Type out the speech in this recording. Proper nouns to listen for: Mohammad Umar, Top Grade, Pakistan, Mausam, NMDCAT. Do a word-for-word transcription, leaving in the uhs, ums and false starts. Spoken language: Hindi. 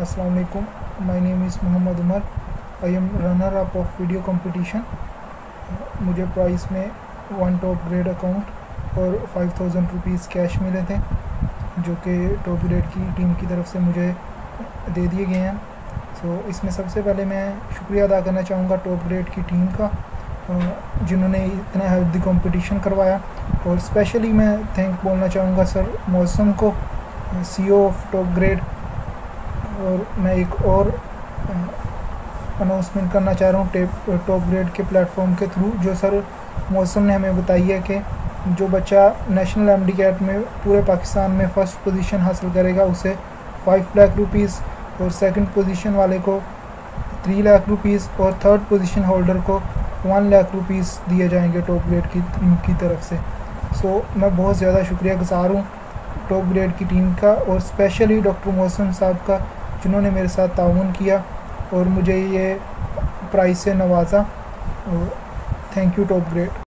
अस्सलाम वालेकुम, my name is Mohammad Umar, I am runner up of video competition. मुझे प्राइस में वन टॉप ग्रेड अकाउंट और फाइव थाउजेंड रुपीज़ कैश मिले थे, जो कि टॉप ग्रेड की टीम की तरफ से मुझे दे दिए गए हैं। सो so, इसमें सबसे पहले मैं शुक्रिया अदा करना चाहूँगा टॉप ग्रेड की टीम का, जिन्होंने इतना हेल्दी कंपटीशन करवाया। और स्पेशली मैं थैंक बोलना चाहूँगा सर मौसम को, सीईओ ऑफ टॉप ग्रेड। और मैं एक और अनाउंसमेंट करना चाह रहा हूँ टॉप ग्रेड के प्लेटफॉर्म के थ्रू, जो सर मौसम ने हमें बताई है कि जो बच्चा नेशनल एमडीकैट में पूरे पाकिस्तान में फ़र्स्ट पोजीशन हासिल करेगा उसे फाइव लाख रुपीस, और सेकंड पोजीशन वाले को थ्री लाख रुपीस, और थर्ड पोजीशन होल्डर को वन लाख रुपीस दिए जाएंगे टॉप ग्रेड की टीम की तरफ से। सो so, मैं बहुत ज़्यादा शुक्रिया गुज़ार हूँ टॉप ग्रेड की टीम का, और स्पेशली डॉक्टर मौसम साहब का, जिन्होंने मेरे साथ ताउन किया और मुझे ये प्राइज़ से नवाजा। Thank you top grade.